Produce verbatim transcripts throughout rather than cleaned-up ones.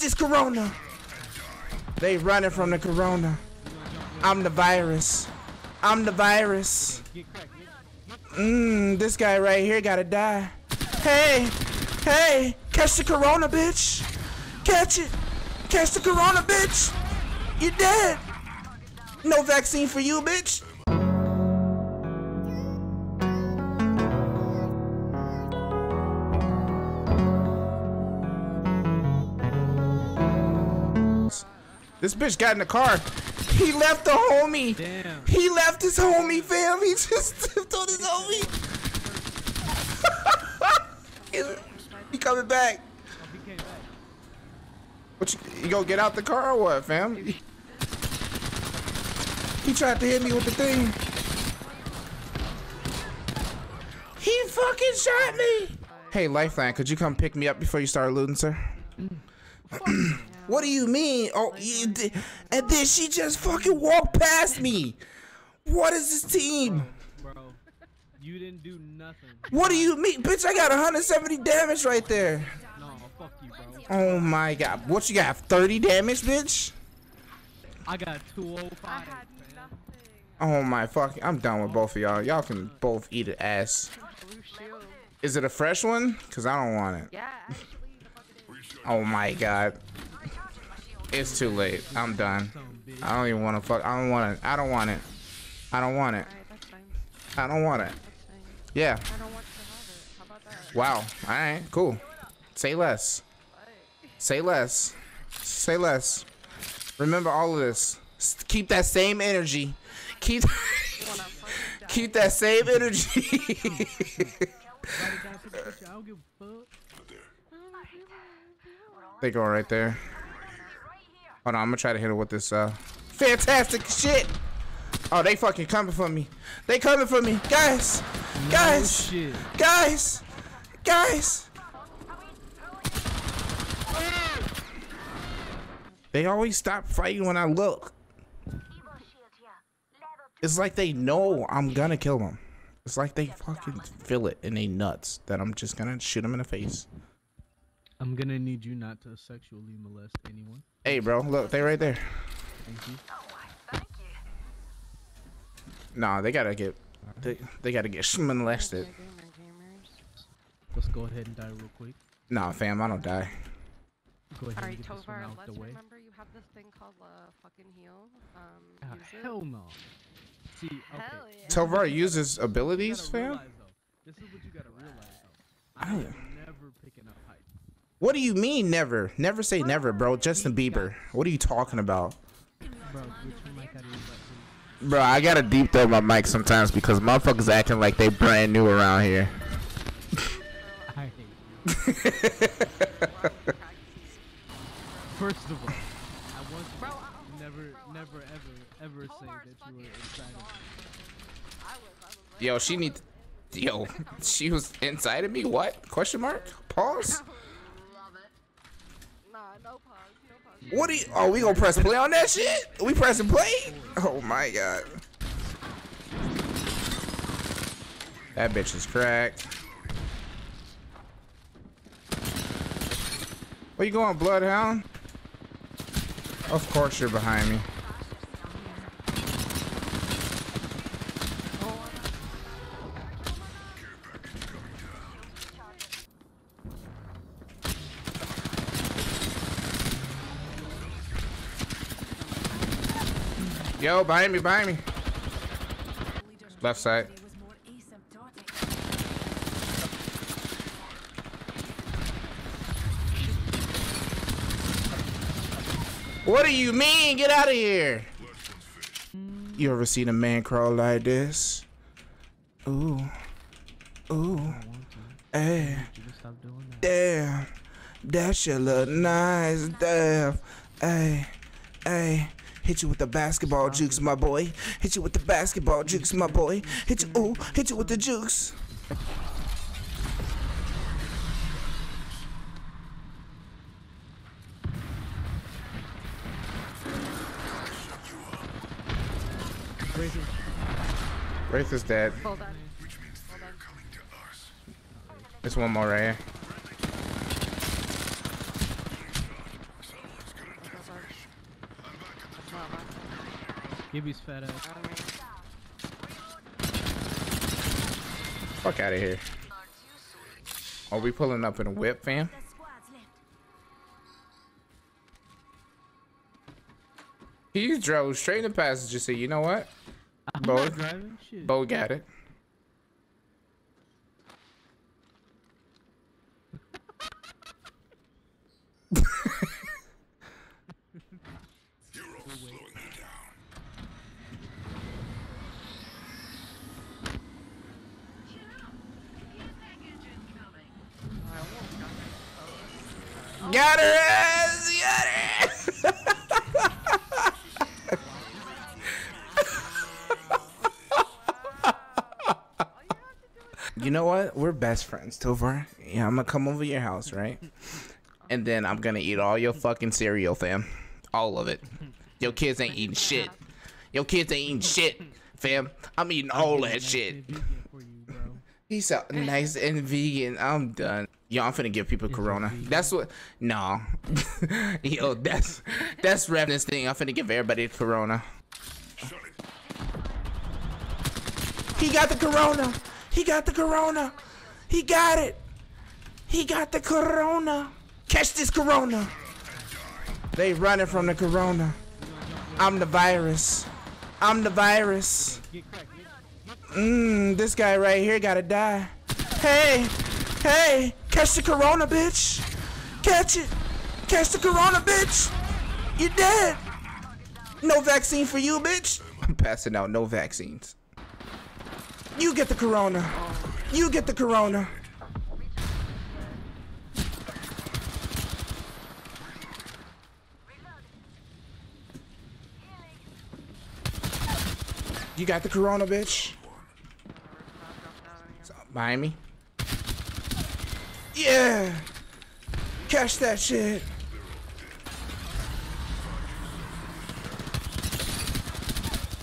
this corona. They running from the corona. I'm the virus. I'm the virus. Mmm, this guy right here gotta die. Hey, hey, catch the corona, bitch. Catch it. Catch the corona, bitch. You're dead. No vaccine for you, bitch. This bitch got in the car. He left the homie. Damn. He left his homie, fam. He just left on his homie. He coming back. What you, you gonna get out the car or what, fam? He tried to hit me with the thing. He fucking shot me. Hey, Lifeline, could you come pick me up before you start looting, sir? Mm. What do you mean? Oh, you did. And then she just fucking walked past me. What is this team? Bro, bro, you didn't do nothing. What do you mean? Bitch, I got one hundred seventy damage right there. No, fuck you, bro. Oh my god. What you got? thirty damage, bitch? I got two oh five. I had nothing. Oh my fucking. I'm done with both of y'all. Y'all can both eat an ass. Is it a fresh one? Because I don't want it. Yeah. Oh my god. It's too late. I'm done. I don't even want to fuck. I don't want it. I don't want it. I don't want it. I don't want it. Yeah. Wow. All right. Cool. Say less. Say less. Say less. Remember all of this. Keep that same energy. Keep. Keep that same energy. They go right there. Hold on, I'm gonna try to hit her with this, uh... fantastic shit! Oh, they fucking coming for me. They coming for me. Guys! No guys! Shit. Guys! Guys! They always stop fighting when I look. It's like they know I'm gonna kill them. It's like they fucking feel it in their nuts that I'm just gonna shoot them in the face. I'm gonna need you not to sexually molest anyone. Hey, bro, look, they right there. Thank you. Nah, they gotta get, they, they gotta get molested. Let's go ahead and die real quick. Nah, fam, I don't die. Go ahead and get this one out the way. Alright, Tovar, let's remember you have this thing called uh, fucking heal. Um, ah, hell no. See, okay. Hell yeah. Tovar uses abilities, fam? Realize, this is what you gotta realize, though. I am never picking up hype. What do you mean never? Never say never, bro. Justin Bieber. What are you talking about? Bro, I gotta deep throw my mic sometimes because motherfuckers acting like they brand new around here. I hate you. First of all, I want to never, never, ever, ever say that you were inside of me. Yo, she needs... Yo, she was inside of me? What? Question mark? Pause? No pause, no pause. What do you? Oh, we gonna press play on that shit? We pressing play? Oh my god. That bitch is cracked. Where you going, Bloodhound? Of course you're behind me. Yo, behind me, behind me. Left side. What do you mean? Get out of here. You ever seen a man crawl like this? Ooh. Ooh. Hey. Damn. That shit look nice. Damn. Hey. Hey. Hit you with the basketball jukes, my boy. Hit you with the basketball jukes, my boy. Hit you, ooh, hit you with the jukes. Wraith is dead. Hold on. Which means they're coming to us. There's one more right here. Gibby's fat ass. Fuck out of here. Are we pulling up in a whip, fam? He drove straight in the passenger seat. You know what? I'm Bo, not driving shit. Bo got it. Got her ass! Got her ass! You know what? We're best friends, Tovar. Yeah, I'm gonna come over your house, right? And then I'm gonna eat all your fucking cereal, fam. All of it. Your kids ain't eating shit. Your kids ain't eating shit, fam. I'm eating all that shit. He's so nice and vegan. I'm done. Yo, I'm finna give people Corona. That's what. No. Yo, that's that's Revenant's thing. I'm finna give everybody Corona. He got the Corona. He got the Corona. He got it. He got the Corona. Catch this Corona. They running from the Corona. I'm the virus. I'm the virus. Mmm, this guy right here gotta die. Hey. Hey, catch the Corona, bitch! Catch it! Catch the Corona, bitch! You're dead! No vaccine for you, bitch! I'm passing out no vaccines. You get the Corona! You get the Corona! You got the Corona, bitch! It's behind me. Yeah! Catch that shit!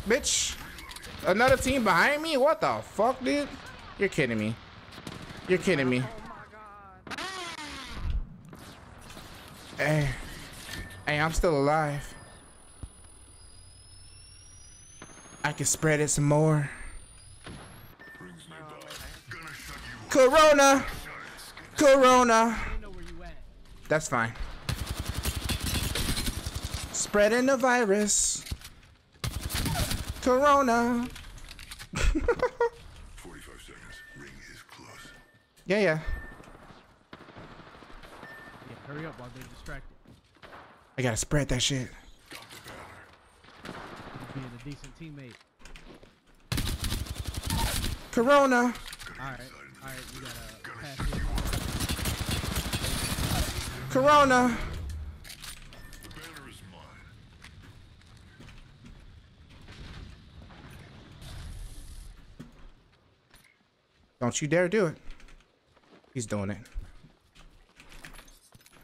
Bitch! Another team behind me? What the fuck, dude? You're kidding me. You're kidding me. Hey. Hey, I'm still alive. I can spread it some more. Corona! Corona. That's fine. Spreading the virus. Corona. forty-five seconds. Ring is close. Yeah, yeah. Yeah, hurry up while they're distracted. I gotta spread that shit. Being a decent teammate. Corona. Alright, alright, we gotta pass it. Corona. The banner is mine. Don't you dare do it. He's doing it.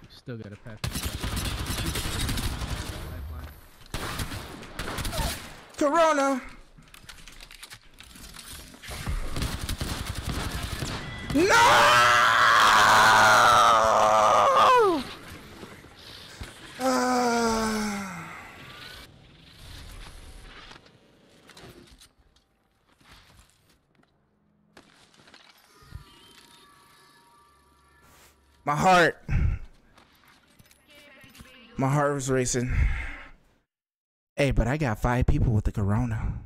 Still got a path. Corona. No! My heart, my heart was racing. Hey, but I got five people with the Corona.